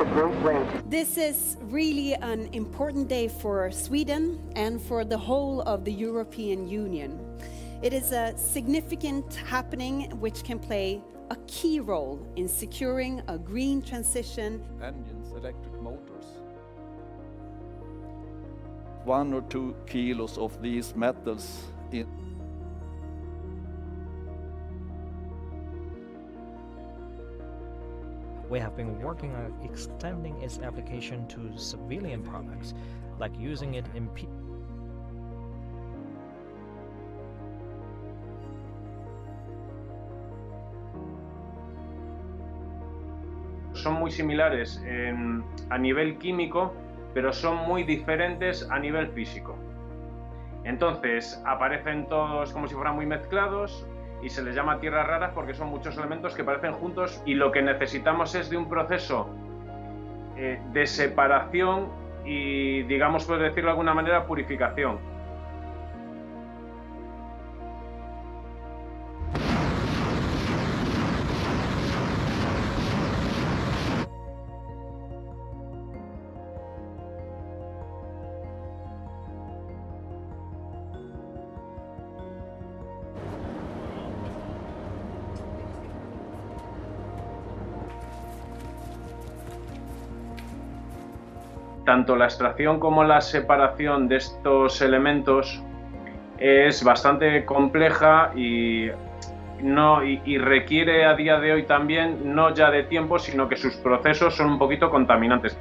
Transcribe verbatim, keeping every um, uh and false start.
a great link. This is really an important day for Sweden and for the whole of the European Union. It is a significant happening which can play a key role in securing a green transition. Engines, electric motors. One or two kilos of these metals in. We have been working on extending its application to civilian products, like using it in P Son muy similares en, a nivel químico, pero son muy diferentes a nivel físico. Entonces aparecen todos como si fueran muy mezclados y se les llama tierras raras porque son muchos elementos que parecen juntos, y lo que necesitamos es de un proceso eh, de separación y, digamos, por decirlo de alguna manera, purificación. Tanto la extracción como la separación de estos elementos es bastante compleja y, no, y, y requiere a día de hoy también, no ya de tiempo, sino que sus procesos son un poquito contaminantes.